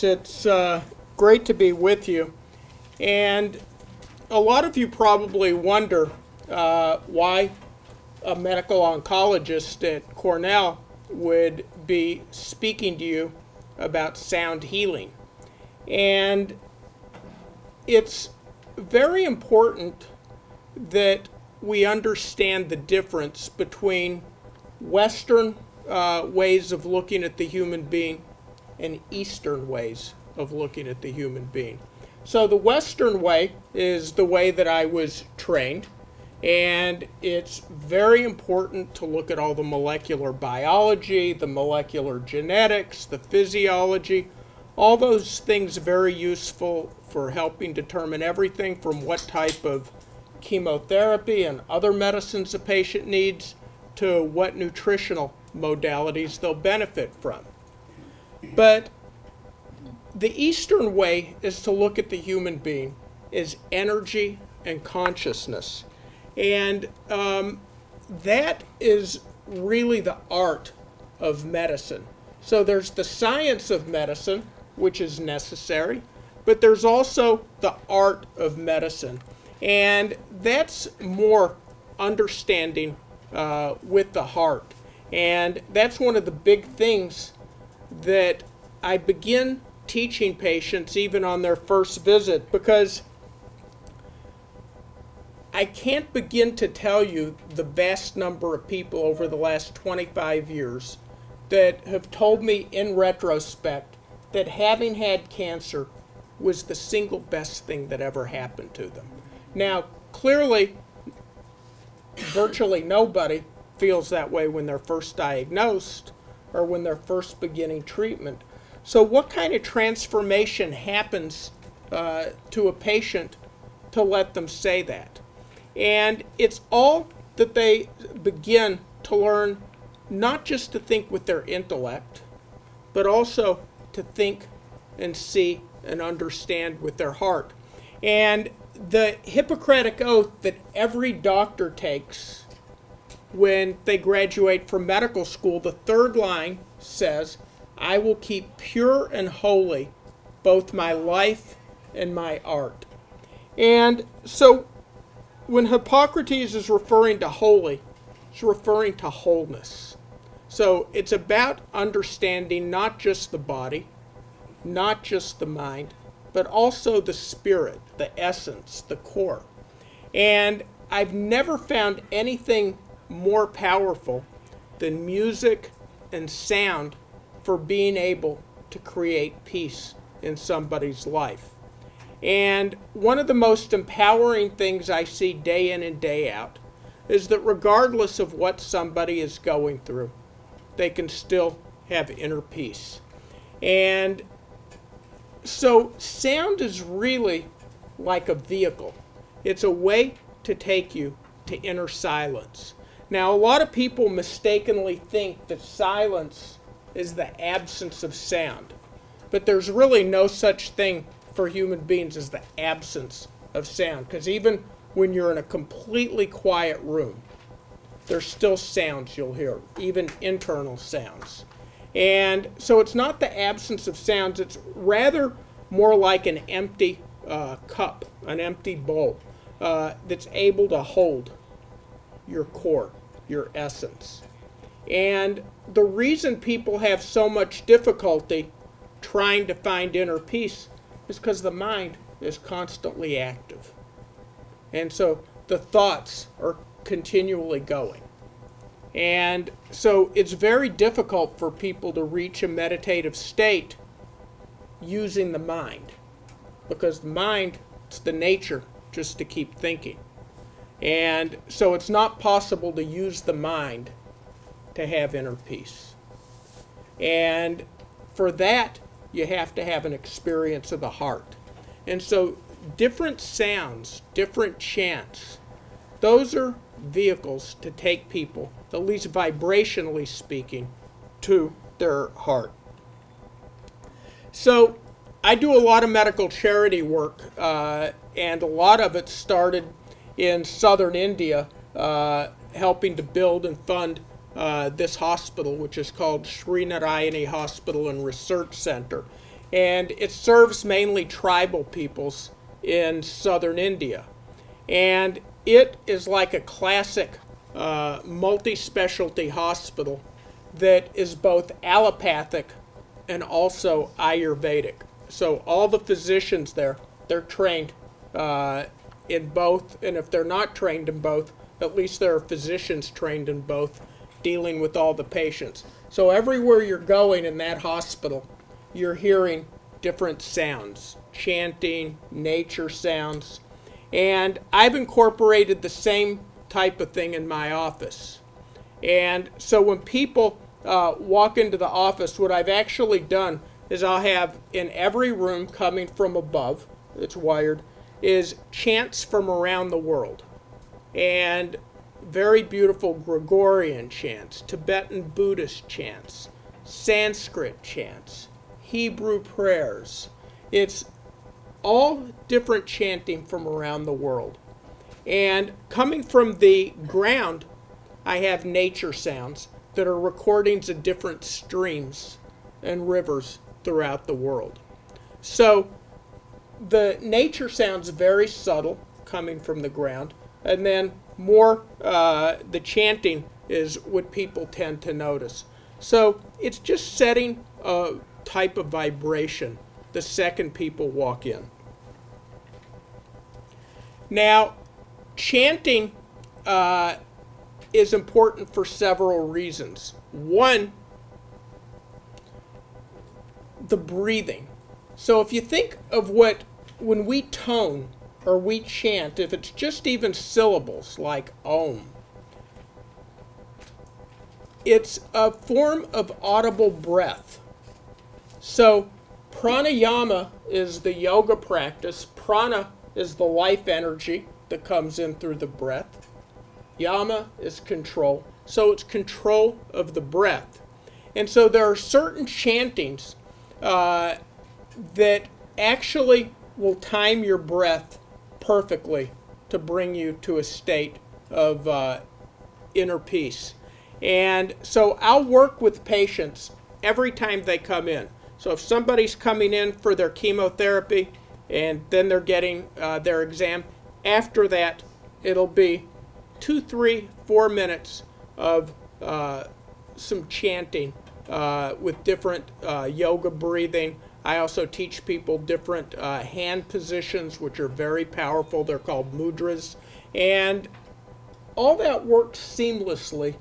folks. It's great to be with you. And a lot of you probably wonder why a medical oncologist at Cornell would be speaking to you about sound healing. And it's very important that we understand the difference between Western ways of looking at the human being and Eastern ways of looking at the human being. So the Western way is the way that I was trained, and it's very important to look at all the molecular biology, the molecular genetics, the physiology, all those things very useful for helping determine everything from what type of chemotherapy and other medicines a patient needs to what nutritional modalities they'll benefit from. But the Eastern way is to look at the human being as energy and consciousness. And that is really the art of medicine. So there's the science of medicine, which is necessary, but there's also the art of medicine. And that's more understanding with the heart. And that's one of the big things that I begin teaching patients even on their first visit, because I can't begin to tell you the vast number of people over the last 25 years that have told me in retrospect that having had cancer was the single best thing that ever happened to them. Now, clearly, virtually nobody feels that way when they're first diagnosed or when they're first beginning treatment. So what kind of transformation happens to a patient to let them say that? And it's all that they begin to learn, not just to think with their intellect, but also to think and see and understand with their heart. And the Hippocratic Oath that every doctor takes when they graduate from medical school, the third line says, "I will keep pure and holy both my life and my art." And so when Hippocrates is referring to holy, he's referring to wholeness. So it's about understanding not just the body, not just the mind, but also the spirit, the essence, the core. And I've never found anything more powerful than music and sound for being able to create peace in somebody's life. And one of the most empowering things I see day in and day out is that regardless of what somebody is going through, they can still have inner peace. And so sound is really like a vehicle. It's a way to take you to inner silence. Now, a lot of people mistakenly think that silence is the absence of sound, but there's really no such thing for human beings as the absence of sound, because even when you're in a completely quiet room, there's still sounds you'll hear, even internal sounds. And so it's not the absence of sounds, it's rather more like an empty cup, an empty bowl that's able to hold your core, your essence. And the reason people have so much difficulty trying to find inner peace is because the mind is constantly active. And so the thoughts are continually going. And so it's very difficult for people to reach a meditative state using the mind, because the mind, it's the nature just to keep thinking. And so it's not possible to use the mind to have inner peace. And for that, you have to have an experience of the heart. And so different sounds, different chants, those are vehicles to take people, at least vibrationally speaking, to their heart. So I do a lot of medical charity work, and a lot of it started in southern India, helping to build and fund this hospital, which is called Sri Narayani Hospital and Research Center. and it serves mainly tribal peoples in southern India. And it is like a classic multi-specialty hospital that is both allopathic and also Ayurvedic. So all the physicians there, they're trained in both, and if they're not trained in both, at least there are physicians trained in both, dealing with all the patients. So everywhere you're going in that hospital, you're hearing different sounds, chanting, nature sounds. And I've incorporated the same type of thing in my office. And so when people walk into the office, what I've actually done is I'll have in every room coming from above, it's wired, is chants from around the world. And very beautiful Gregorian chants, Tibetan Buddhist chants, Sanskrit chants, Hebrew prayers. It's all different chanting from around the world. And coming from the ground, I have nature sounds that are recordings of different streams and rivers throughout the world. So the nature sounds very subtle coming from the ground, and then more the chanting is what people tend to notice. So it's just setting a type of vibration the second people walk in. Now, chanting is important for several reasons. One, the breathing. So if you think of what, when we tone or we chant, if it's just even syllables like Om, it's a form of audible breath. So pranayama is the yoga practice. Prana is the life energy that comes in through the breath. Yama is control. So it's control of the breath. And so there are certain chantings that actually will time your breath perfectly to bring you to a state of inner peace. And so I'll work with patients every time they come in. So if somebody's coming in for their chemotherapy and then they're getting their exam, after that it'll be 2, 3, 4 minutes of some chanting with different yoga breathing. I also teach people different hand positions, which are very powerful. They're called mudras. And all that works seamlessly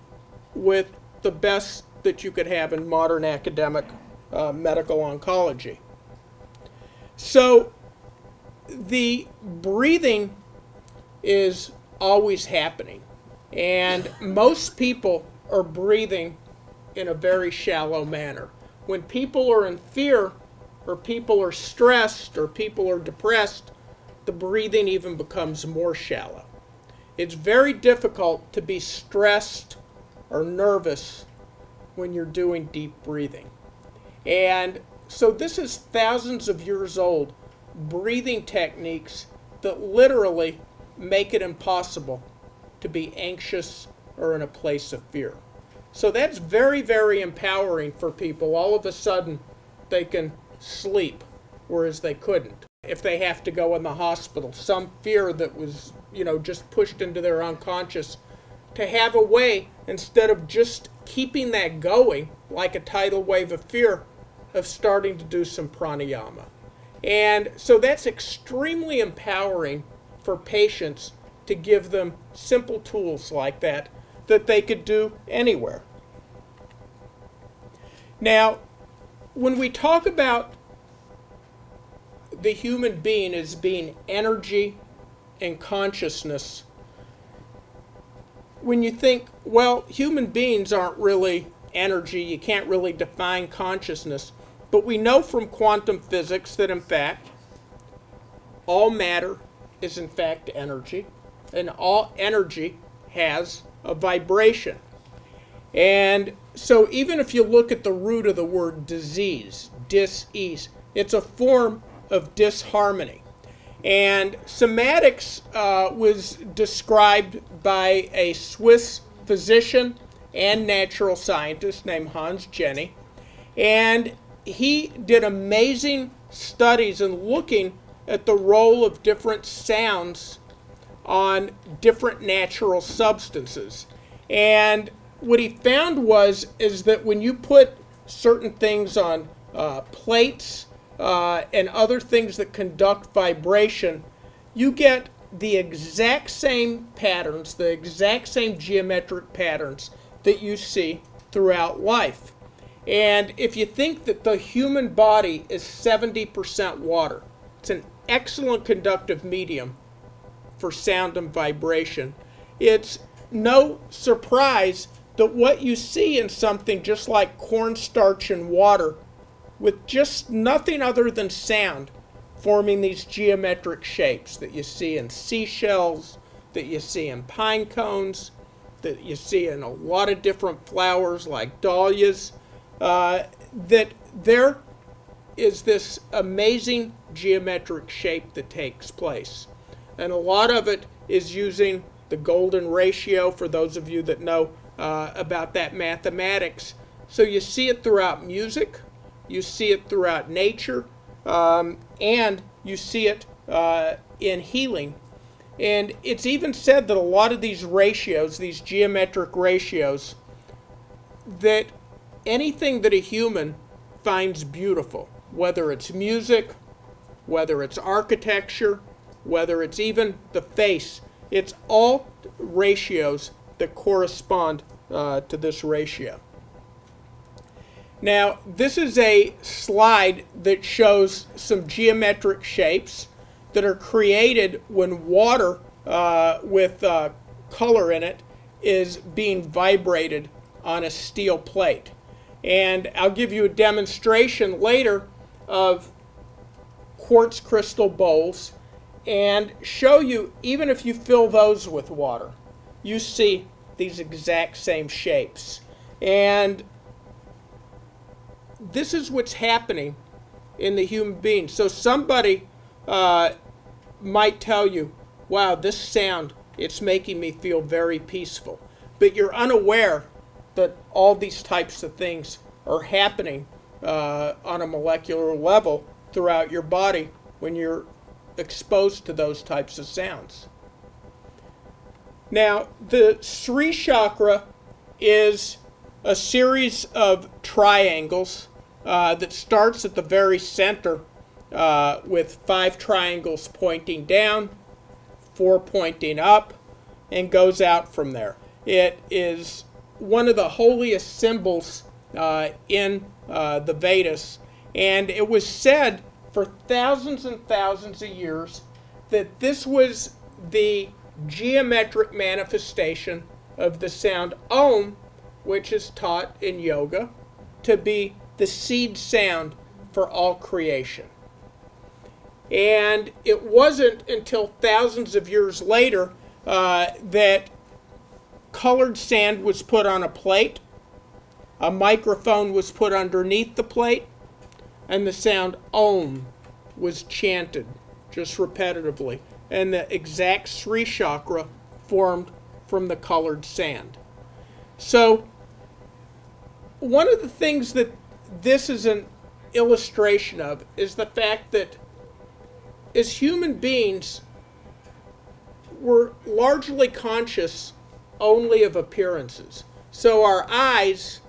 with the best that you could have in modern academic medical oncology. So the breathing is always happening. And most people are breathing in a very shallow manner. When people are in fear, or people are stressed, or people are depressed, the breathing even becomes more shallow. It's very difficult to be stressed or nervous when you're doing deep breathing. And so this is thousands of years old breathing techniques that literally make it impossible to be anxious or in a place of fear. So that's very, very empowering for people. All of a sudden, they can sleep, whereas they couldn't. If they have to go in the hospital, some fear that was, you know, just pushed into their unconscious, to have a way, instead of just keeping that going like a tidal wave of fear, of starting to do some pranayama. And so that's extremely empowering for patients, to give them simple tools like that, that they could do anywhere. Now, when we talk about the human being as being energy and consciousness, when you think, well, human beings aren't really energy, you can't really define consciousness, but we know from quantum physics that in fact all matter is in fact energy, and all energy has a vibration. And so even if you look at the root of the word disease, dis-ease, it's a form of disharmony. And somatics was described by a Swiss physician and natural scientist named Hans Jenny. And he did amazing studies in looking at the role of different sounds on different natural substances. And what he found was that when you put certain things on plates and other things that conduct vibration, you get the exact same patterns, the exact same geometric patterns that you see throughout life. And if you think that the human body is 70% water, it's an excellent conductive medium for sound and vibration. It's no surprise that what you see in something just like cornstarch and water, with just nothing other than sound forming these geometric shapes that you see in seashells, that you see in pine cones, that you see in a lot of different flowers like dahlias, that there is this amazing geometric shape that takes place. And a lot of it is using the golden ratio, for those of you that know about that mathematics. So you see it throughout music, you see it throughout nature, and you see it in healing. And it's even said that a lot of these ratios, these geometric ratios, that anything that a human finds beautiful, whether it's music, whether it's architecture, whether it's even the face, it's all ratios that correspond to this ratio. Now, this is a slide that shows some geometric shapes that are created when water with color in it is being vibrated on a steel plate. And I'll give you a demonstration later of quartz crystal bowls and show you, even if you fill those with water, you see these exact same shapes. And this is what's happening in the human being. So somebody might tell you, wow, this sound, it's making me feel very peaceful. But you're unaware that all these types of things are happening on a molecular level throughout your body when you're exposed to those types of sounds. Now, the Sri Chakra is a series of triangles that starts at the very center with 5 triangles pointing down, 4 pointing up, and goes out from there. It is one of the holiest symbols in the Vedas, and it was said for thousands and thousands of years that this was the geometric manifestation of the sound Om, which is taught in yoga to be the seed sound for all creation. And it wasn't until thousands of years later that colored sand was put on a plate, a microphone was put underneath the plate, and the sound Om was chanted just repetitively. And the exact Sri Chakra formed from the colored sand. So one of the things that this is an illustration of is the fact that as human beings, we're largely conscious only of appearances. So our eyes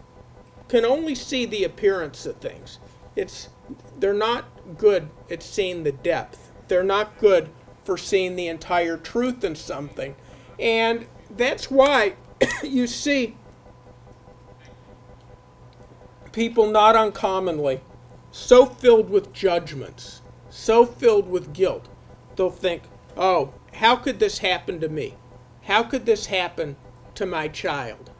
can only see the appearance of things. They're not good at seeing the depth. They're not good for seeing the entire truth in something. And that's why you see people not uncommonly so filled with judgments, so filled with guilt, they'll think, oh, how could this happen to me? How could this happen to my child?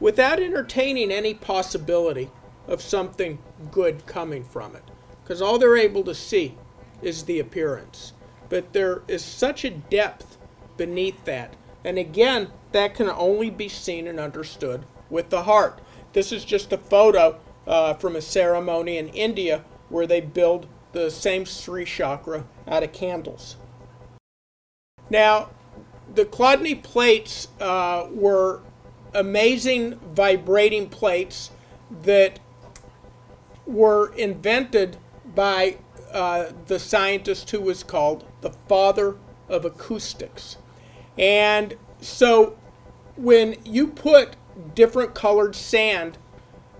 Without entertaining any possibility of something good coming from it, because all they're able to see is the appearance. But there is such a depth beneath that, and again, that can only be seen and understood with the heart. This is just a photo from a ceremony in India where they build the same Sri Chakra out of candles. Now, the Chladni plates were amazing vibrating plates that were invented by the scientist who was called the father of acoustics. And so when you put different colored sand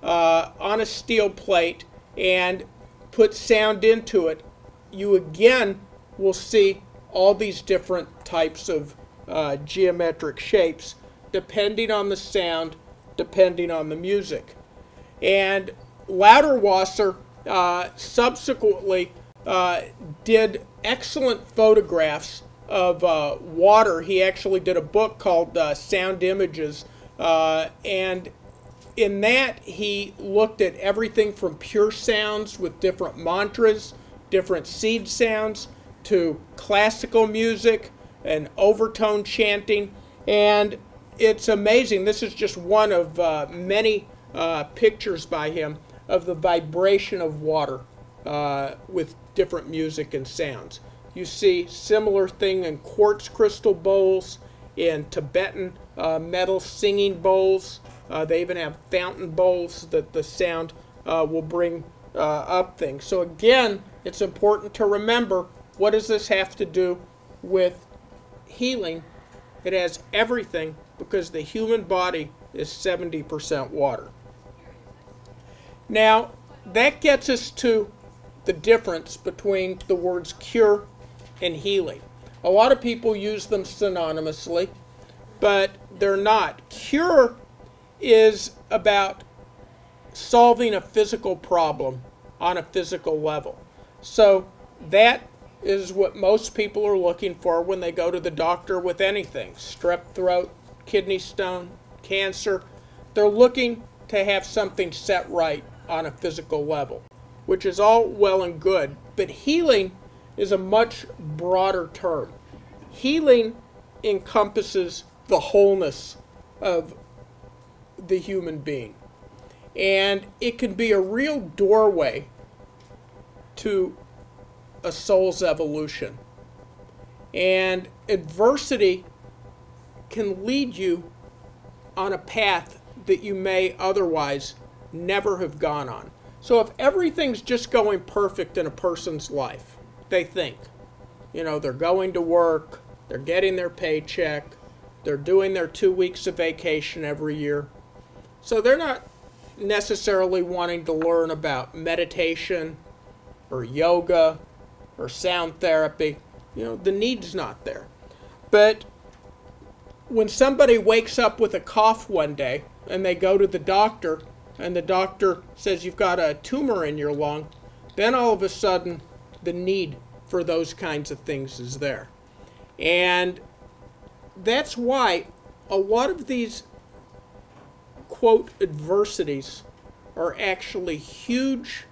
on a steel plate and put sound into it, you again will see all these different types of geometric shapes, depending on the sound, depending on the music. And Lauterwasser subsequently did excellent photographs of water. He actually did a book called Sound Images, and in that he looked at everything from pure sounds with different mantras, different seed sounds, to classical music and overtone chanting. And it's amazing. This is just one of many pictures by him of the vibration of water with different music and sounds. You see similar thing in quartz crystal bowls, in Tibetan metal singing bowls. They even have fountain bowls that the sound will bring up things. So again, it's important to remember, what does this have to do with healing? It has everything, because the human body is 70% water. Now, that gets us to the difference between the words cure and healing. A lot of people use them synonymously, but they're not. Cure is about solving a physical problem on a physical level. So that is what most people are looking for when they go to the doctor with anything. Strep throat, kidney stone, cancer. They're looking to have something set right on a physical level, which is all well and good. But healing is a much broader term. Healing encompasses the wholeness of the human being. And it can be a real doorway to a soul's evolution. And adversity can lead you on a path that you may otherwise never have gone on. So if everything's just going perfect in a person's life, they think, you know, they're going to work, they're getting their paycheck, they're doing their 2 weeks of vacation every year. So they're not necessarily wanting to learn about meditation or yoga or sound therapy. You know, the need's not there. But when somebody wakes up with a cough one day and they go to the doctor and the doctor says you've got a tumor in your lung, then all of a sudden the need for those kinds of things is there. And that's why a lot of these, quote, adversities are actually huge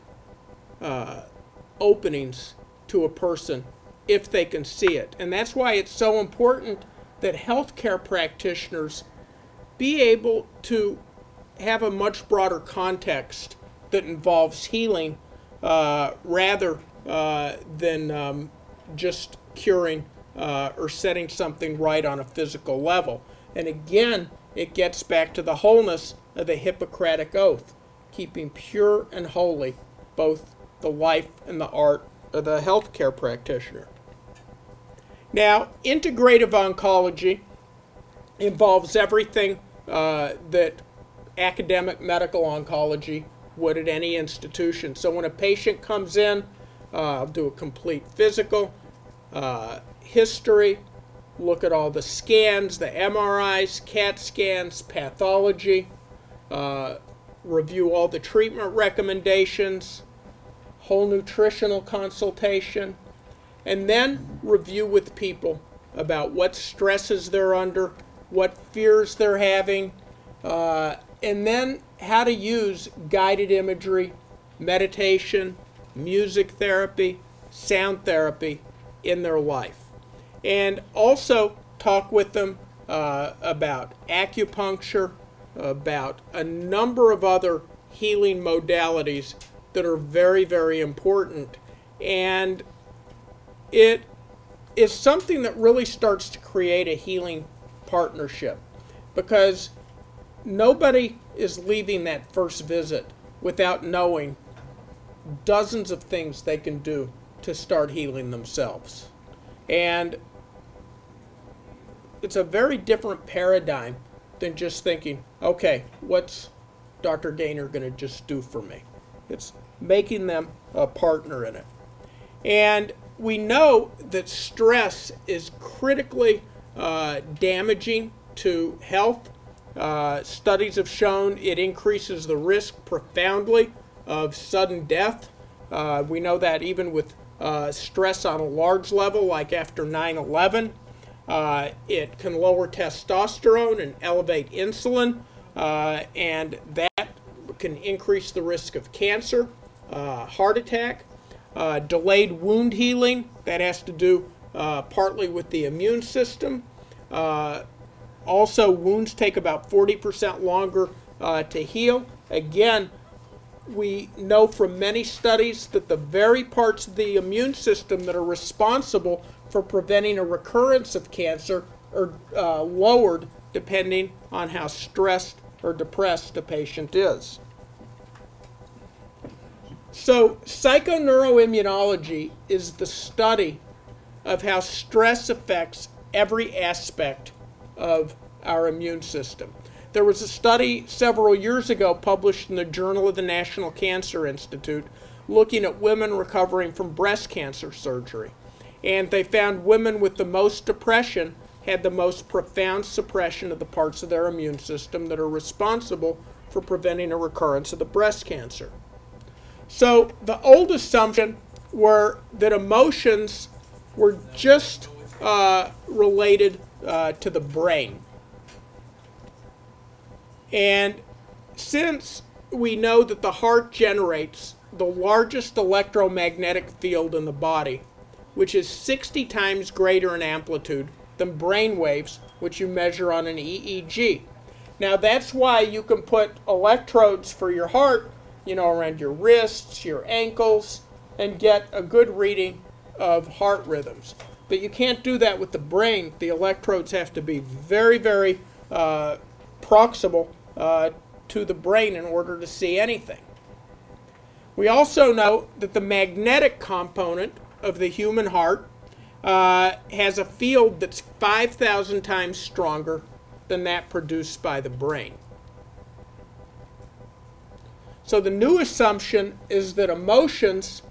openings to a person if they can see it. And that's why it's so important that healthcare practitioners be able to have a much broader context that involves healing rather than just curing or setting something right on a physical level. And again, it gets back to the wholeness of the Hippocratic Oath, keeping pure and holy both the life and the art of the healthcare practitioner. Now, integrative oncology involves everything that academic medical oncology would at any institution. So when a patient comes in, I'll do a complete physical, history, look at all the scans, the MRIs, CAT scans, pathology, review all the treatment recommendations, whole nutritional consultation, and then review with people about what stresses they're under, what fears they're having, and then how to use guided imagery, meditation, music therapy, sound therapy in their life. And also talk with them about acupuncture, about a number of other healing modalities that are very, very important. And it is something that really starts to create a healing partnership, because nobody is leaving that first visit without knowing dozens of things they can do to start healing themselves. And it's a very different paradigm than just thinking, okay, what's Dr. Gaynor going to just do for me? It's making them a partner in it. And we know that stress is critically damaging to health. Studies have shown it increases the risk profoundly of sudden death. We know that even with stress on a large level, like after 9/11, it can lower testosterone and elevate insulin, and that can increase the risk of cancer, heart attack, delayed wound healing. That has to do partly with the immune system. Also, wounds take about 40% longer to heal. Again, we know from many studies that the very parts of the immune system that are responsible for preventing a recurrence of cancer are lowered depending on how stressed or depressed a patient is. So psychoneuroimmunology is the study of how stress affects every aspect of our immune system. There was a study several years ago published in the Journal of the National Cancer Institute looking at women recovering from breast cancer surgery. And they found women with the most depression had the most profound suppression of the parts of their immune system that are responsible for preventing a recurrence of the breast cancer. So the old assumption were that emotions were just related to the brain. And since we know that the heart generates the largest electromagnetic field in the body, which is 60 times greater in amplitude than brain waves, which you measure on an EEG. Now that's why you can put electrodes for your heart, you know, around your wrists, your ankles, and get a good reading of heart rhythms. But you can't do that with the brain. The electrodes have to be very, very proximal to the brain in order to see anything. We also know that the magnetic component of the human heart has a field that's 5,000 times stronger than that produced by the brain. So the new assumption is that emotions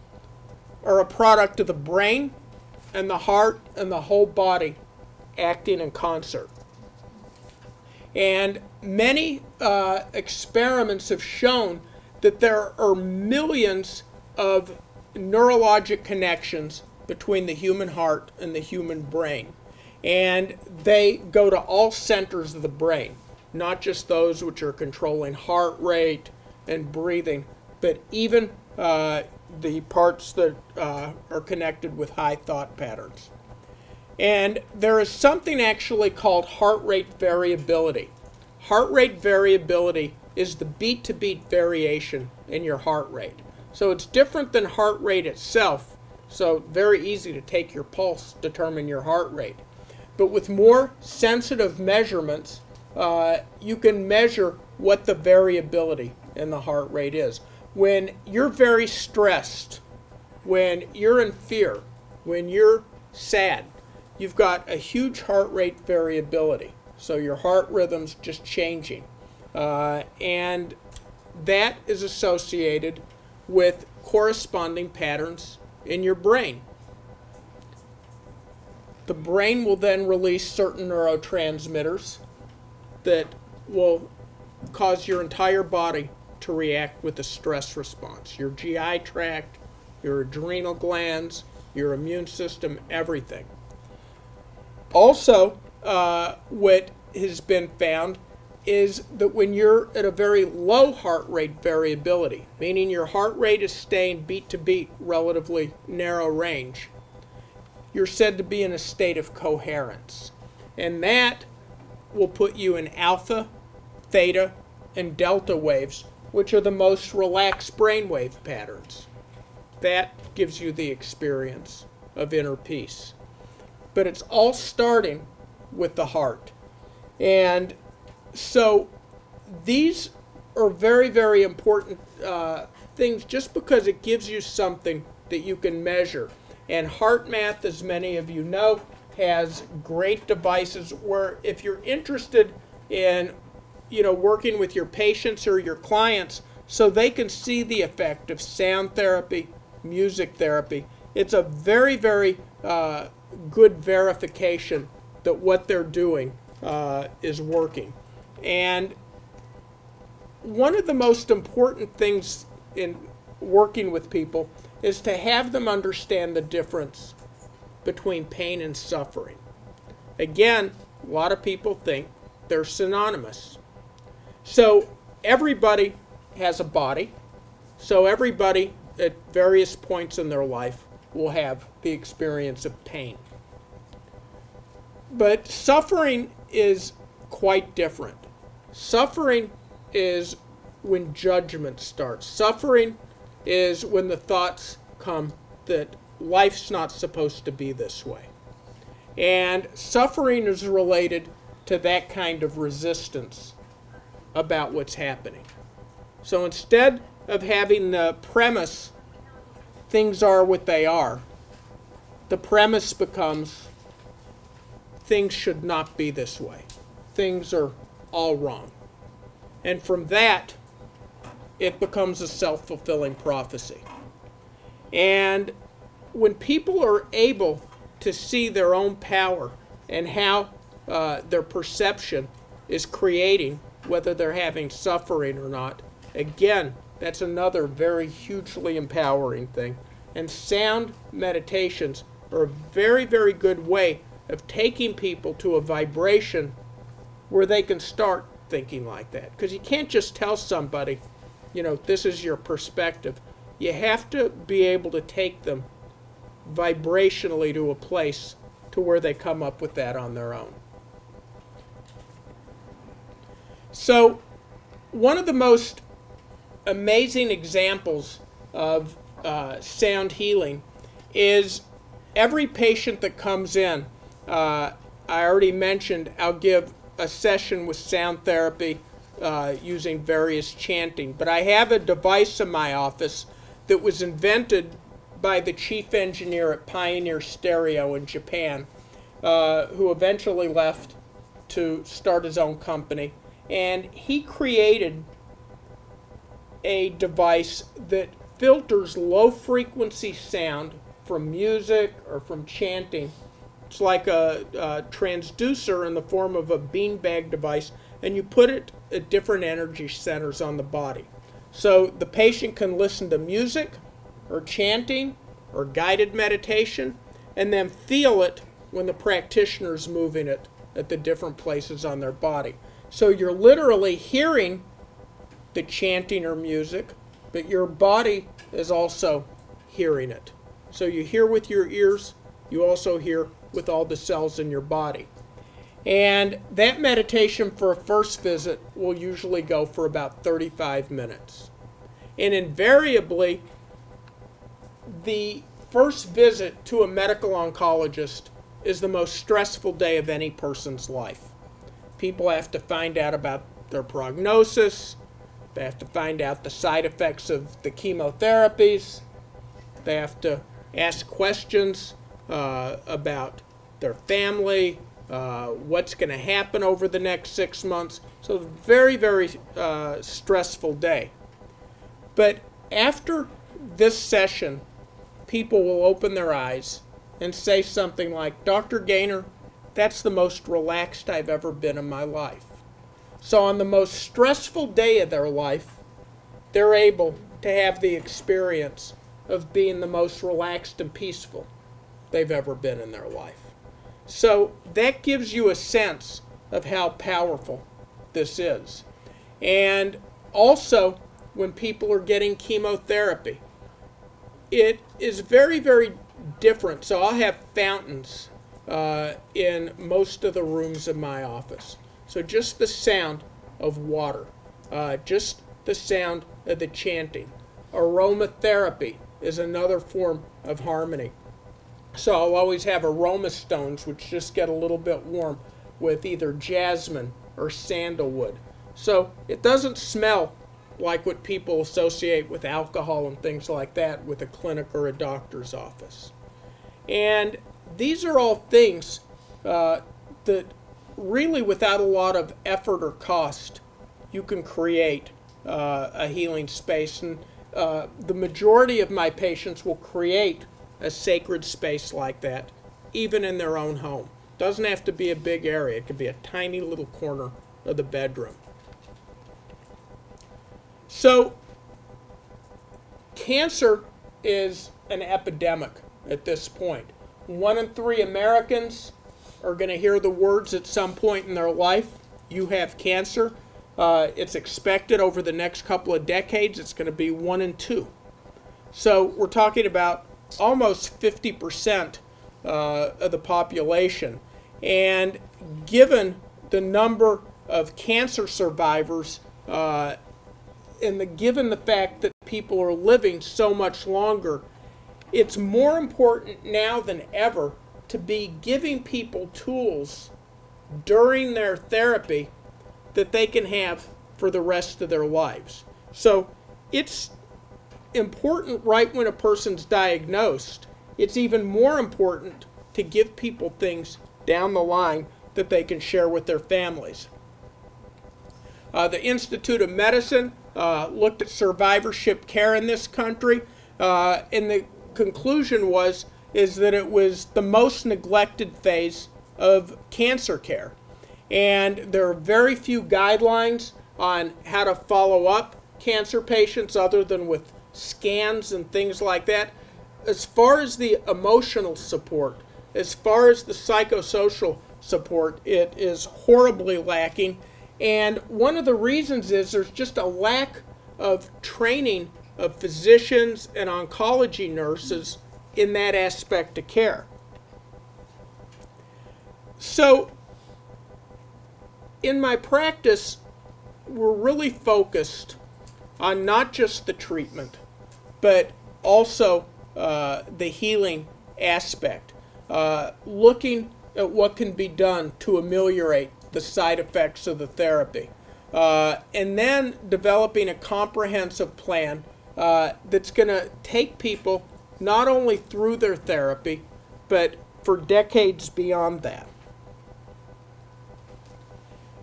are a product of the brain and the heart and the whole body acting in concert. And many experiments have shown that there are millions of neurologic connections between the human heart and the human brain. And they go to all centers of the brain, not just those which are controlling heart rate and breathing, but even the parts that are connected with high thought patterns. And there is something actually called heart rate variability. Heart rate variability is the beat-to-beat variation in your heart rate. So it's different than heart rate itself, so very easy to take your pulse, determine your heart rate. But with more sensitive measurements, you can measure what the variability in the heart rate is. When you're very stressed, when you're in fear, when you're sad, you've got a huge heart rate variability. So your heart rhythm's just changing. And that is associated with corresponding patterns in your brain. The brain will then release certain neurotransmitters that will cause your entire body to react with a stress response. Your GI tract, your adrenal glands, your immune system, everything. Also, what has been found is that when you're at a very low heart rate variability, meaning your heart rate is staying beat to beat, relatively narrow range, you're said to be in a state of coherence. And that will put you in alpha, theta, and delta waves, which are the most relaxed brainwave patterns. That gives you the experience of inner peace. But it's all starting with the heart. And so these are very, very important things, just because it gives you something that you can measure. And HeartMath, as many of you know, has great devices where if you're interested in, you know, working with your patients or your clients so they can see the effect of sound therapy, music therapy, it's a very, very good verification that what they're doing is working. And one of the most important things in working with people is to have them understand the difference between pain and suffering. Again, a lot of people think they're synonymous. So everybody has a body, so everybody at various points in their life will have the experience of pain. But suffering is quite different. Suffering is when judgment starts. Suffering is when the thoughts come that life's not supposed to be this way. And suffering is related to that kind of resistance about what's happening. So instead of having the premise, things are what they are, the premise becomes, things should not be this way. Things are all wrong. And from that, it becomes a self-fulfilling prophecy. And when people are able to see their own power and how their perception is creating whether they're having suffering or not, again, that's another very hugely empowering thing. And sound meditations are a very, very good way of taking people to a vibration where they can start thinking like that. Because you can't just tell somebody, you know, this is your perspective. You have to be able to take them vibrationally to a place to where they come up with that on their own. So one of the most amazing examples of sound healing is every patient that comes in. I already mentioned I'll give a session with sound therapy using various chanting, but I have a device in my office that was invented by the chief engineer at Pioneer Stereo in Japan, who eventually left to start his own company. And he created a device that filters low-frequency sound from music or from chanting. It's like a transducer in the form of a beanbag device, and you put it at different energy centers on the body. So the patient can listen to music or chanting or guided meditation and then feel it when the practitioner's moving it at the different places on their body. So you're literally hearing the chanting or music, but your body is also hearing it. So you hear with your ears, you also hear with all the cells in your body. And that meditation for a first visit will usually go for about 35 minutes. And invariably, the first visit to a medical oncologist is the most stressful day of any person's life. People have to find out about their prognosis. They have to find out the side effects of the chemotherapies. They have to ask questions about their family, what's going to happen over the next 6 months. So it's a very, very stressful day. But after this session, people will open their eyes and say something like, Dr. Gaynor, that's the most relaxed I've ever been in my life. So on the most stressful day of their life, they're able to have the experience of being the most relaxed and peaceful they've ever been in their life. So that gives you a sense of how powerful this is. And also, when people are getting chemotherapy, it is very, very different. So I'll have fountains in most of the rooms in my office. So just the sound of water, just the sound of the chanting. Aromatherapy is another form of harmony. So I'll always have aroma stones, which just get a little bit warm, with either jasmine or sandalwood. So it doesn't smell like what people associate with alcohol and things like that with a clinic or a doctor's office. And these are all things that really, without a lot of effort or cost, you can create a healing space. And the majority of my patients will create a sacred space like that, even in their own home. Doesn't have to be a big area. It could be a tiny little corner of the bedroom. So cancer is an epidemic at this point. 1 in 3 Americans are going to hear the words at some point in their life, you have cancer. It's expected over the next couple of decades, it's going to be 1 in 2. So we're talking about almost 50% of the population. And given the number of cancer survivors and given the fact that people are living so much longer, it's more important now than ever to be giving people tools during their therapy that they can have for the rest of their lives. So it's important right when a person's diagnosed. It's even more important to give people things down the line that they can share with their families. The Institute of Medicine looked at survivorship care in this country, and the conclusion is that it was the most neglected phase of cancer care. And there are very few guidelines on how to follow up cancer patients other than with scans and things like that. As far as the emotional support, as far as the psychosocial support, it is horribly lacking. And one of the reasons is there's just a lack of training of physicians and oncology nurses in that aspect of care. So in my practice, we're really focused on not just the treatment, but also the healing aspect, looking at what can be done to ameliorate the side effects of the therapy, and then developing a comprehensive plan that's going to take people not only through their therapy, but for decades beyond that.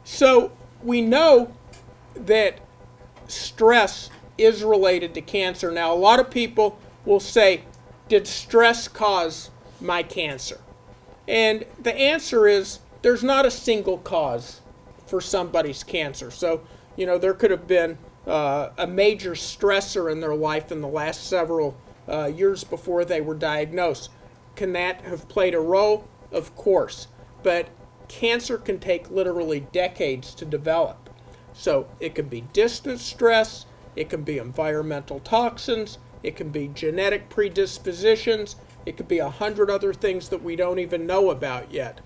So we know that stress is related to cancer. Now, a lot of people will say, did stress cause my cancer? And the answer is, there's not a single cause for somebody's cancer. So, you know, there could have been a major stressor in their life in the last several years before they were diagnosed. Can that have played a role? Of course. But cancer can take literally decades to develop. So it can be distant stress, it can be environmental toxins, it can be genetic predispositions, it could be 100 other things that we don't even know about yet.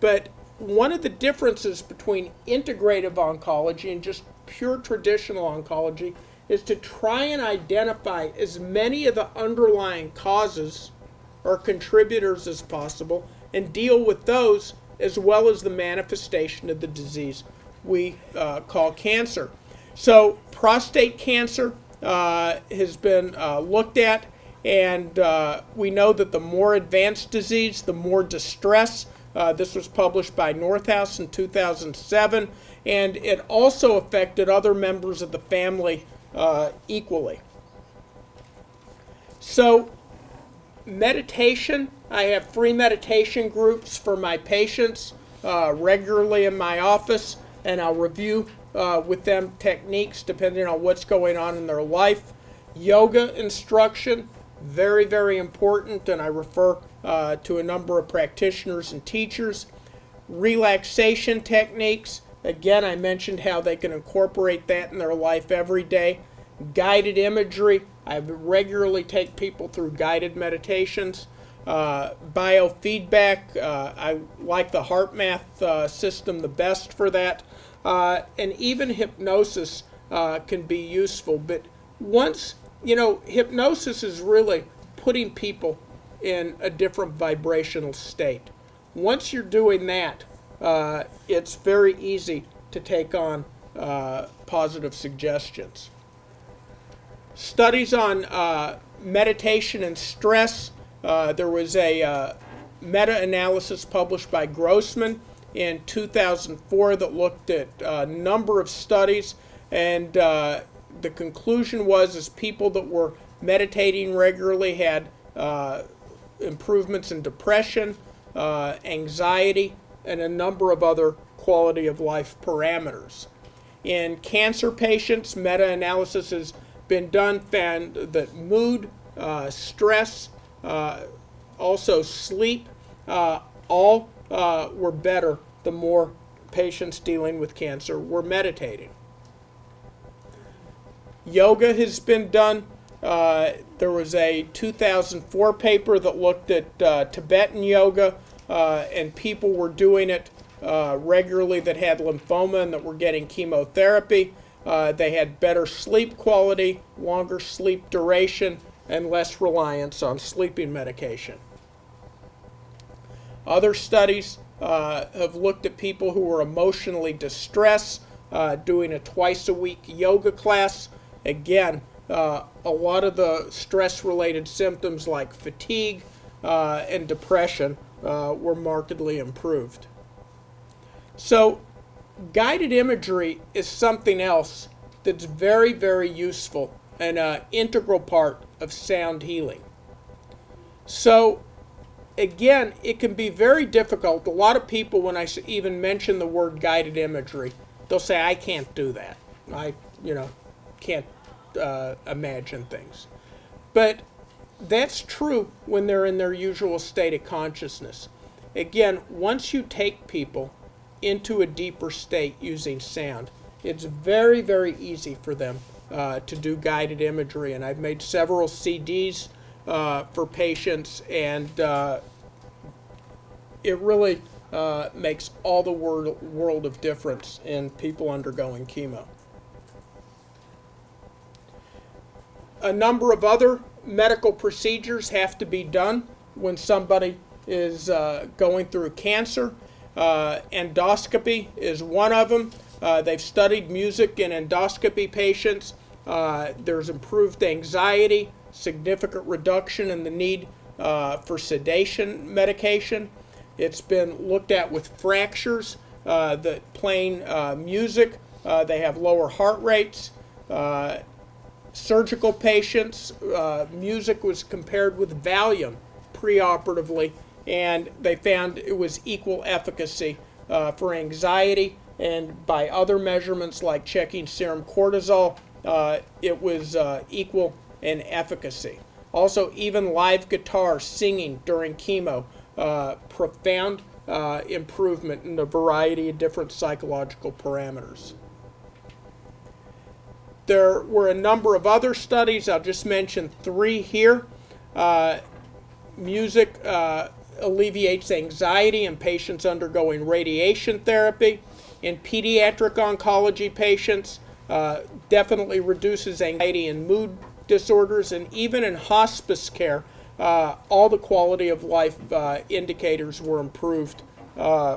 But one of the differences between integrative oncology and just pure traditional oncology is to try and identify as many of the underlying causes or contributors as possible and deal with those as well as the manifestation of the disease we call cancer. So prostate cancer has been looked at, and we know that the more advanced disease, the more distress. This was published by Northouse in 2007, and it also affected other members of the family equally. So meditation, I have free meditation groups for my patients regularly in my office, and I'll review with them techniques depending on what's going on in their life. Yoga instruction, very, very important, and I refer to a number of practitioners and teachers. Relaxation techniques, again, I mentioned how they can incorporate that in their life every day. Guided imagery, I regularly take people through guided meditations. Biofeedback, I like the HeartMath system the best for that. And even hypnosis can be useful. But once, you know, hypnosis is really putting people in a different vibrational state. Once you're doing that, it's very easy to take on positive suggestions. Studies on meditation and stress. There was a meta-analysis published by Grossman in 2004 that looked at a number of studies, and the conclusion was is people that were meditating regularly had improvements in depression, anxiety, and a number of other quality of life parameters. In cancer patients, meta-analysis has been done, found that mood, stress, also sleep, all were better the more patients dealing with cancer were meditating. Yoga has been done. There was a 2004 paper that looked at Tibetan yoga, and people were doing it regularly that had lymphoma and that were getting chemotherapy. They had better sleep quality, longer sleep duration, and less reliance on sleeping medication. Other studies have looked at people who were emotionally distressed, doing a twice-a-week yoga class. Again, a lot of the stress-related symptoms like fatigue and depression were markedly improved. So guided imagery is something else that's very, very useful and an integral part of sound healing. So again, it can be very difficult. A lot of people, when I even mention the word guided imagery, they'll say, I can't do that. I, you know, can't imagine things. But that's true when they're in their usual state of consciousness. Again, once you take people into a deeper state using sound, it's very, very easy for them to do guided imagery, and I've made several CDs for patients, and it really makes all the world of difference in people undergoing chemo. A number of other medical procedures have to be done when somebody is going through cancer. Endoscopy is one of them. They've studied music in endoscopy patients. There's improved anxiety, significant reduction in the need for sedation medication. It's been looked at with fractures, that playing music, they have lower heart rates. Surgical patients, music was compared with Valium preoperatively, and they found it was equal efficacy for anxiety. And by other measurements like checking serum cortisol, it was equal in efficacy. Also, even live guitar singing during chemo, profound improvement in a variety of different psychological parameters. There were a number of other studies. I'll just mention three here. Music alleviates anxiety in patients undergoing radiation therapy. In pediatric oncology patients, definitely reduces anxiety and mood disorders, and even in hospice care, all the quality of life indicators were improved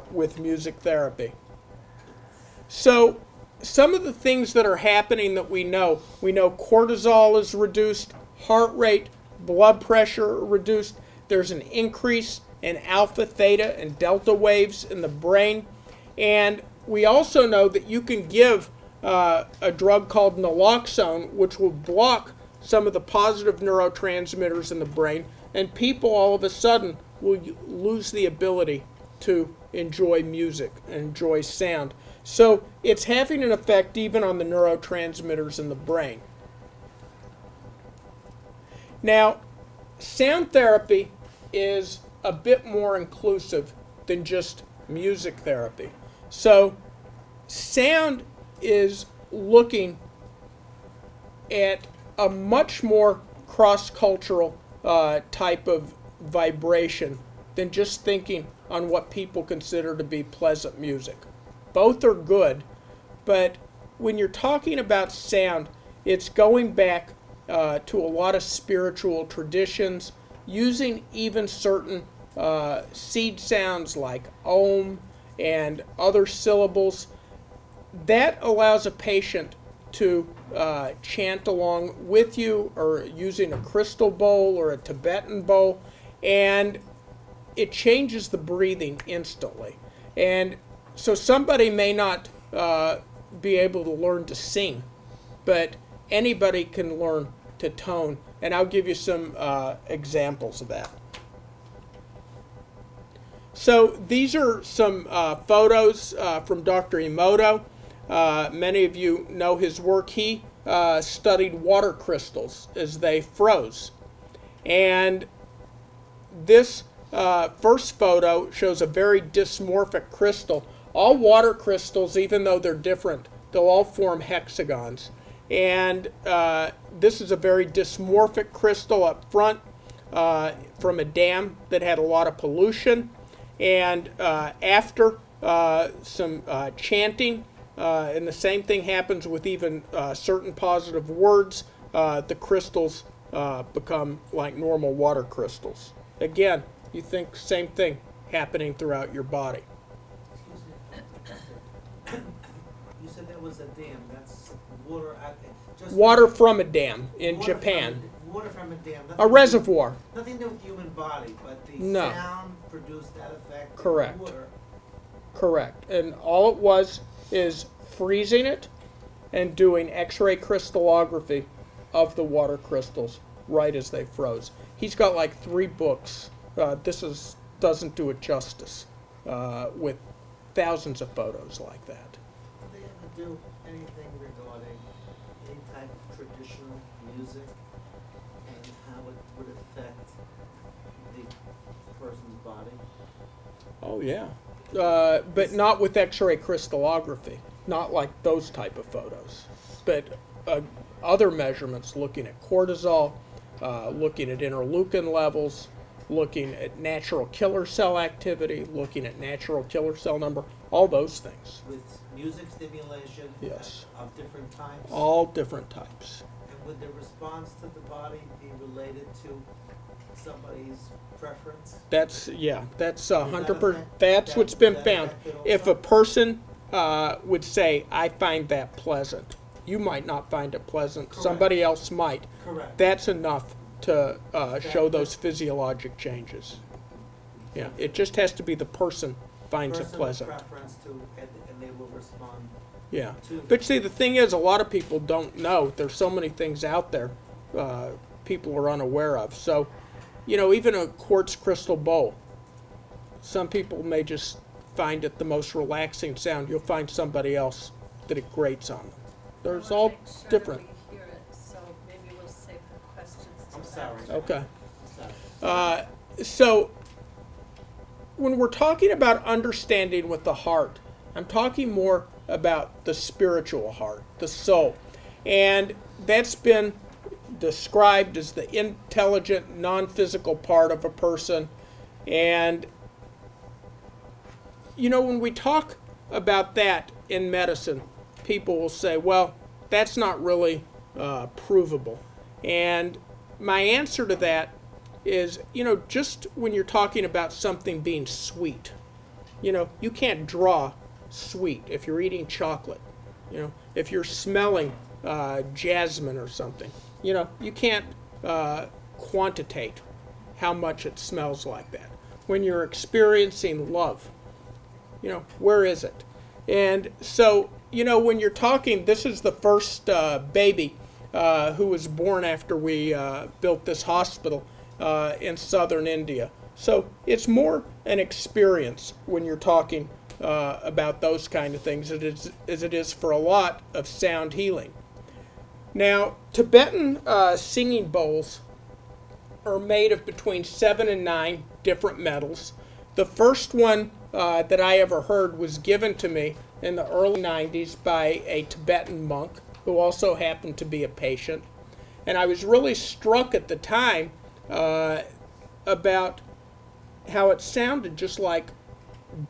with music therapy. So some of the things that are happening that we know cortisol is reduced, heart rate, blood pressure reduced. There's an increase in alpha, theta, and delta waves in the brain. And we also know that you can give a drug called naloxone, which will block some of the positive neurotransmitters in the brain, and people all of a sudden will lose the ability to enjoy music and enjoy sound. So it's having an effect even on the neurotransmitters in the brain. Now, sound therapy is a bit more inclusive than just music therapy. So sound is looking at a much more cross-cultural type of vibration than just thinking on what people consider to be pleasant music. Both are good, but when you're talking about sound, it's going back to a lot of spiritual traditions, using even certain seed sounds like Om and other syllables that allows a patient to chant along with you, or using a crystal bowl or a Tibetan bowl, and it changes the breathing instantly. And so somebody may not be able to learn to sing, but anybody can learn to tone, and I'll give you some examples of that. So these are some photos from Dr. Emoto. Many of you know his work. He studied water crystals as they froze. And this first photo shows a very dysmorphic crystal. All water crystals, even though they're different, they'll all form hexagons. And this is a very dysmorphic crystal up front from a dam that had a lot of pollution. And after some chanting, and the same thing happens with even certain positive words, the crystals become like normal water crystals. Again, you think same thing happening throughout your body. Excuse me. You said that was a dam. That's water. Water from a dam in Japan. Water from a dam. A reservoir. Nothing to do with the human body, but the sound produced that effect. Correct. Water. Correct. And all it was is freezing it and doing X-ray crystallography of the water crystals right as they froze. He's got like 3 books. This doesn't do it justice with thousands of photos like that. Do they ever do anything regarding any type of traditional music? Oh, yeah. But not with X-ray crystallography, not like those type of photos. But other measurements, looking at cortisol, looking at interleukin levels, looking at natural killer cell activity, looking at natural killer cell number, all those things. With music stimulation, yes, of different types? All different types. And would the response to the body be related to somebody's preference? That's, yeah, that's 100%. That's what's been found. If a person would say, I find that pleasant, you might not find it pleasant. Correct. Somebody else might. Correct. That's enough to show those physiologic changes. Yeah, it just has to be the person finds it pleasant. Preference to, and they will respond. Yeah, but see, the thing is, a lot of people don't know. There's so many things out there people are unaware of. So, you know, even a quartz crystal bowl, some people may just find it the most relaxing sound. You'll find somebody else that it grates on them. There's all different. We hear it, so maybe we'll save the questions to that. Okay. So when we're talking about understanding with the heart, I'm talking more about the spiritual heart, the soul, and that's been described as the intelligent, non-physical part of a person. And, you know, when we talk about that in medicine, people will say, well, that's not really provable. And my answer to that is, you know, just when you're talking about something being sweet, you know, you can't draw sweet if you're eating chocolate. You know, if you're smelling jasmine or something, you know, you can't quantitate how much it smells like that. When you're experiencing love, you know, where is it? And so, you know, when you're talking, this is the first baby who was born after we built this hospital in southern India. So it's more an experience when you're talking about those kind of things as it is for a lot of sound healing. Now, Tibetan singing bowls are made of between 7 and 9 different metals. The first one that I ever heard was given to me in the early 90s by a Tibetan monk who also happened to be a patient. And I was really struck at the time about how it sounded just like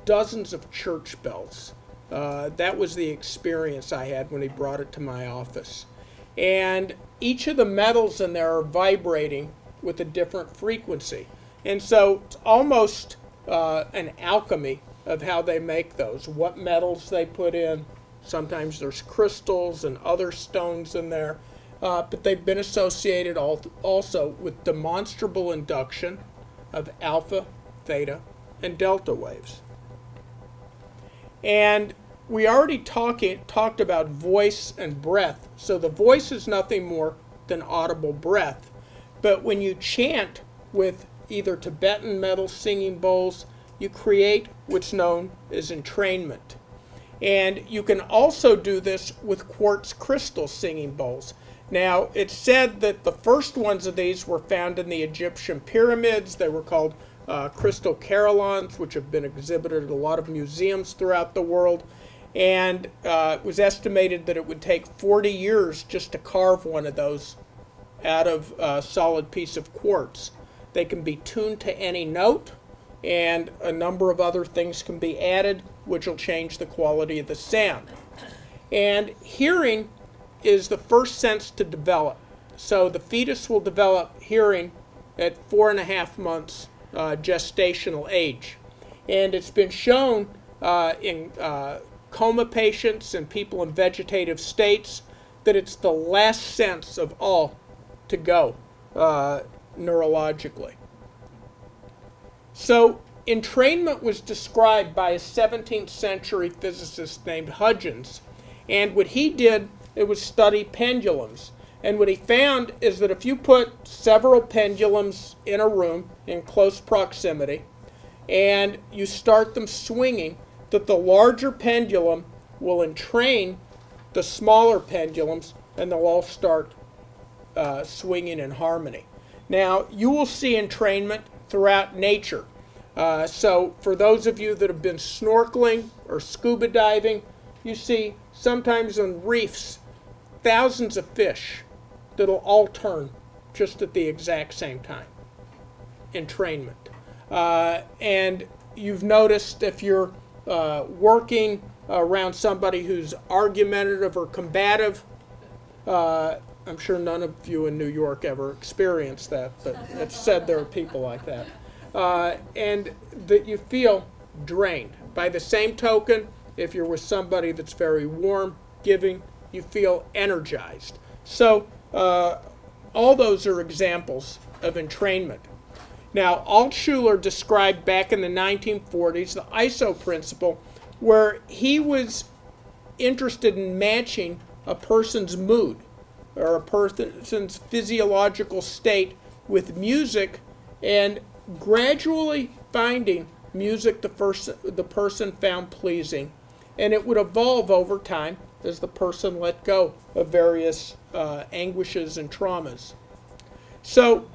dozens of church bells. That was the experience I had when he brought it to my office. And each of the metals in there are vibrating with a different frequency. And so it's almost an alchemy of how they make those, what metals they put in, Sometimes there's crystals and other stones in there, but they've been associated also with demonstrable induction of alpha, theta, and delta waves. And we already talked about voice and breath, so the voice is nothing more than audible breath. But when you chant with either Tibetan metal singing bowls, you create what's known as entrainment. And you can also do this with quartz crystal singing bowls. Now, it's said that the first ones of these were found in the Egyptian pyramids. They were called crystal carillons, which have been exhibited at a lot of museums throughout the world. And it was estimated that it would take 40 years just to carve one of those out of a solid piece of quartz. They can be tuned to any note, and a number of other things can be added, which will change the quality of the sound. And hearing is the first sense to develop. So the fetus will develop hearing at 4.5 months gestational age. And it's been shown in coma patients and people in vegetative states that it's the last sense of all to go neurologically. So entrainment was described by a 17th century physicist named Hudgens, and what he did, it was study pendulums. And what he found is that if you put several pendulums in a room in close proximity and you start them swinging, that the larger pendulum will entrain the smaller pendulums, and they'll all start swinging in harmony. Now, you will see entrainment throughout nature. So for those of you that have been snorkeling or scuba diving, you see sometimes on reefs thousands of fish that'll all turn just at the exact same time. Entrainment. And you've noticed if you're working around somebody who's argumentative or combative, I'm sure none of you in New York ever experienced that, but it's said there are people like that. And that you feel drained. By the same token, if you're with somebody that's very warm, giving, you feel energized. So all those are examples of entrainment. Now, Altshuler described back in the 1940s the ISO principle, where he was interested in matching a person's mood or a person's physiological state with music, and gradually finding music the person found pleasing. And it would evolve over time as the person let go of various anguishes and traumas. So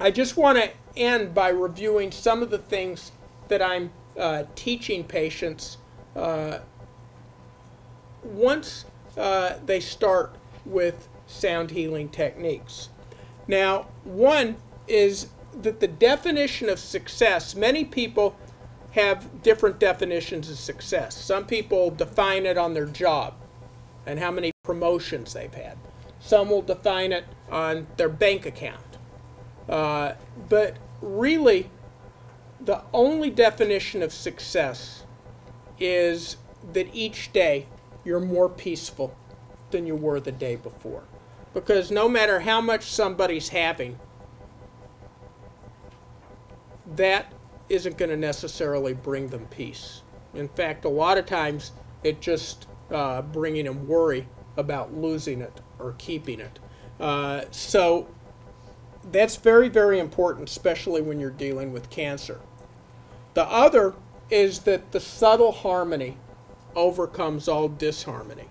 I just want to end by reviewing some of the things that I'm teaching patients once they start with sound healing techniques. Now, one is that the definition of success, many people have different definitions of success. Some people define it on their job and how many promotions they've had. Some will define it on their bank account. But really, the only definition of success is that each day you're more peaceful than you were the day before. Because no matter how much somebody's having, that isn't going to necessarily bring them peace. In fact, a lot of times it just bringing them worry about losing it or keeping it. So that's very, very important, especially when you're dealing with cancer. The other is that the subtle harmony overcomes all disharmony.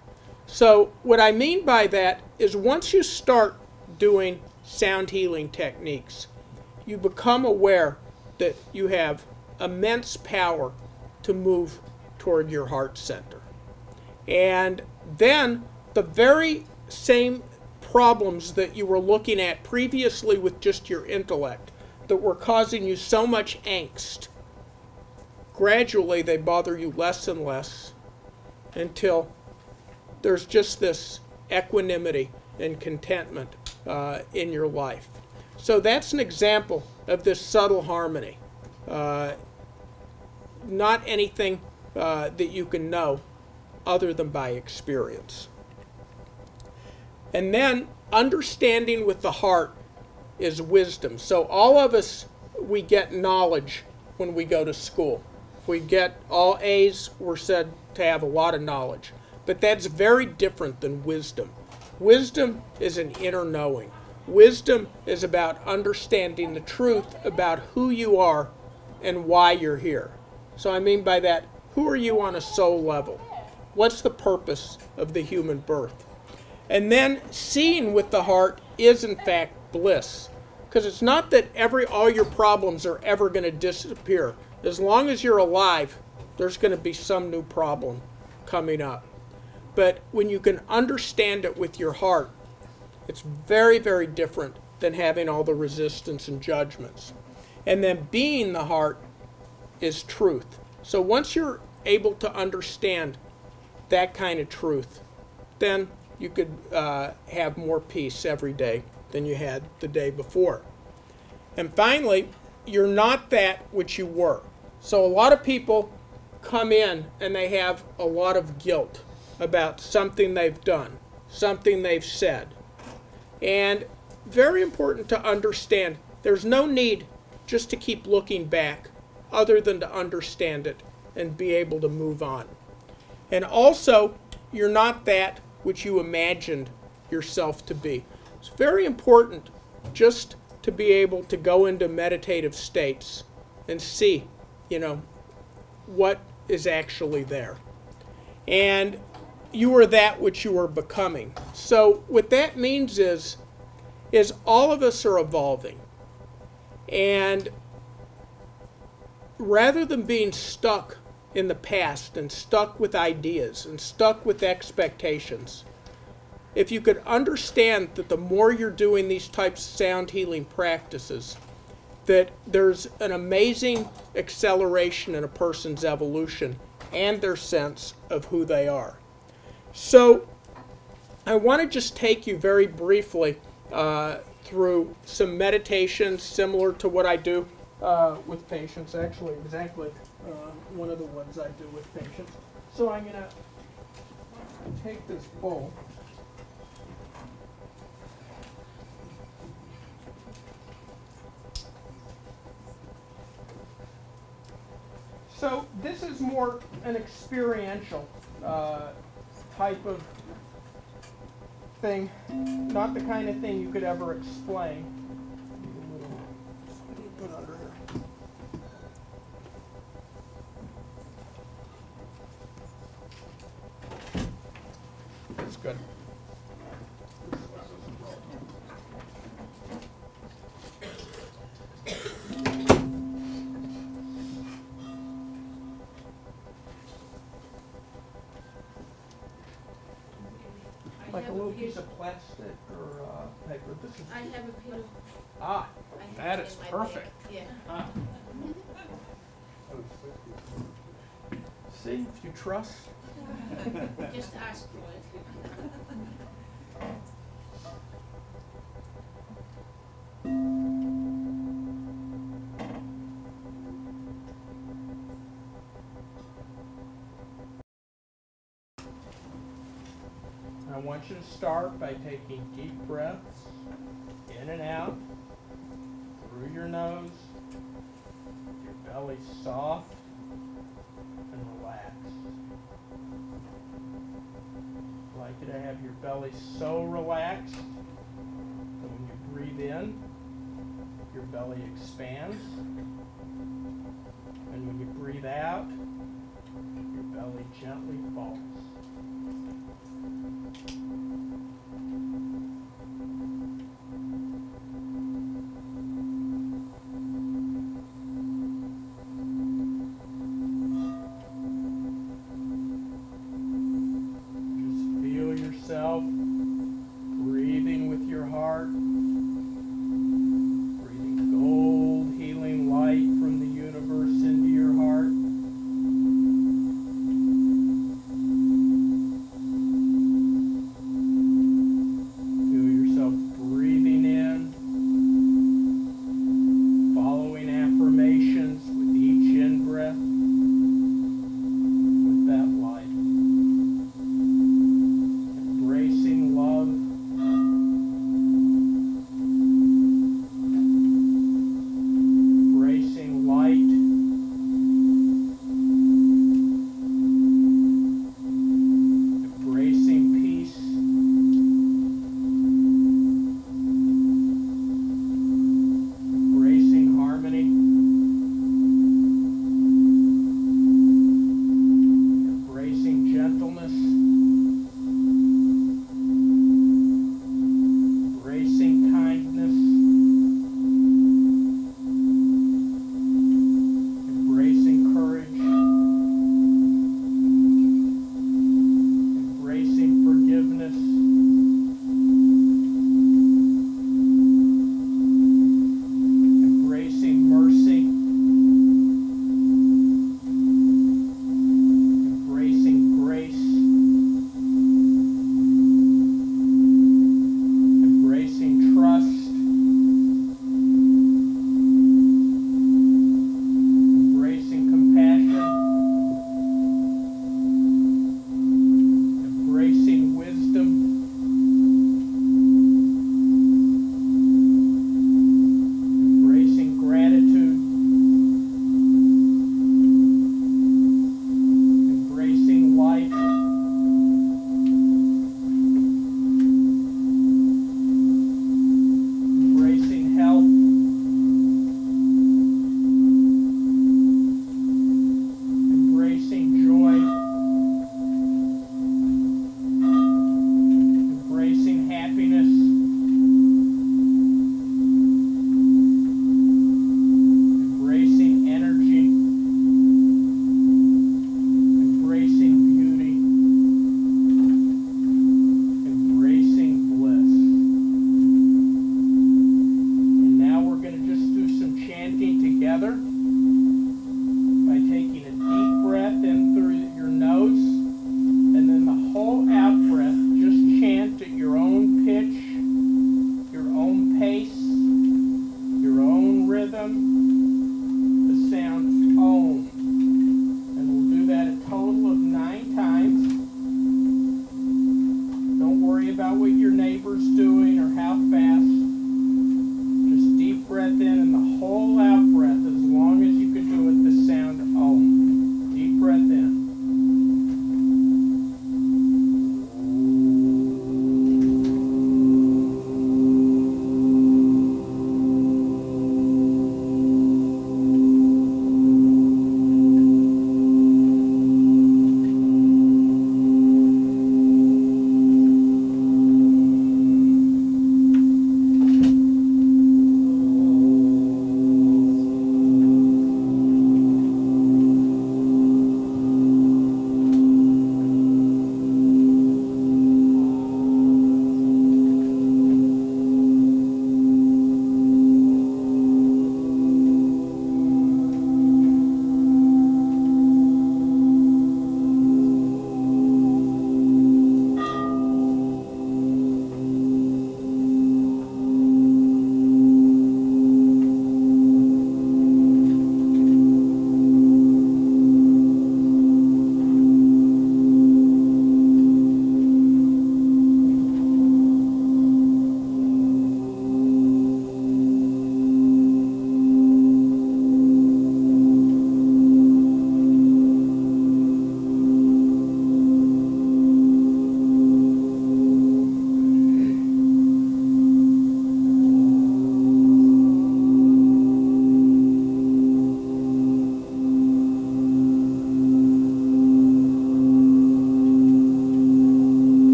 So what I mean by that is once you start doing sound healing techniques, you become aware that you have immense power to move toward your heart center. And then the very same problems that you were looking at previously with just your intellect that were causing you so much angst, gradually they bother you less and less until there's just this equanimity and contentment in your life. So that's an example of this subtle harmony. Not anything that you can know other than by experience. And then understanding with the heart is wisdom. So all of us, we get knowledge when we go to school. We get all A's, we're said to have a lot of knowledge. But that's very different than wisdom. Wisdom is an inner knowing. Wisdom is about understanding the truth about who you are and why you're here. So I mean by that, who are you on a soul level? What's the purpose of the human birth? And then seeing with the heart is in fact bliss. Because it's not that all your problems are ever going to disappear. As long as you're alive, there's going to be some new problem coming up. But when you can understand it with your heart, it's very, very different than having all the resistance and judgments. And then being the heart is truth. So once you're able to understand that kind of truth, then you could have more peace every day than you had the day before. And finally, you're not that which you were. So a lot of people come in and they have a lot of guilt about something they've done, something they've said. And very important to understand, there's no need just to keep looking back other than to understand it and be able to move on. And also, you're not that which you imagined yourself to be. It's very important just to be able to go into meditative states and see, you know, what is actually there. And you are that which you are becoming. So what that means is all of us are evolving. And rather than being stuck in the past and stuck with ideas and stuck with expectations, if you could understand that the more you're doing these types of sound healing practices, that there's an amazing acceleration in a person's evolution and their sense of who they are. So I want to just take you very briefly through some meditations similar to what I do with patients, actually exactly one of the ones I do with patients. So I'm going to take this bowl. So this is more an experiential type of thing, not the kind of thing you could ever explain. Put under here. That's good. Of plastic or paper? This is, I have a pillow. Ah, that is perfect. Yeah. Ah. See, if you trust. Just ask for it. I want you to start by taking deep breaths in and out through your nose, your belly soft and relaxed. I'd like you to have your belly so relaxed that when you breathe in, your belly expands, and when you breathe out, your belly gently falls.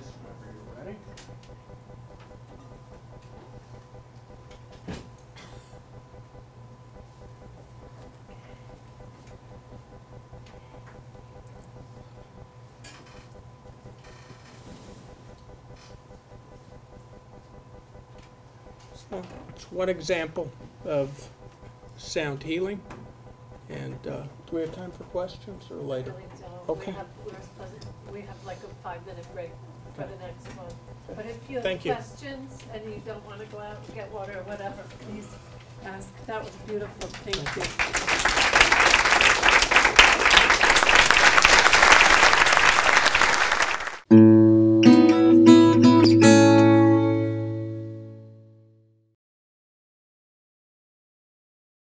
this whenever you're ready. So it's one example of sound healing. And do we have time for questions or later? Okay. We have like a 5-minute break for the next one. But if you have questions and you don't want to go out and get water or whatever, please ask. That was beautiful. Thank you.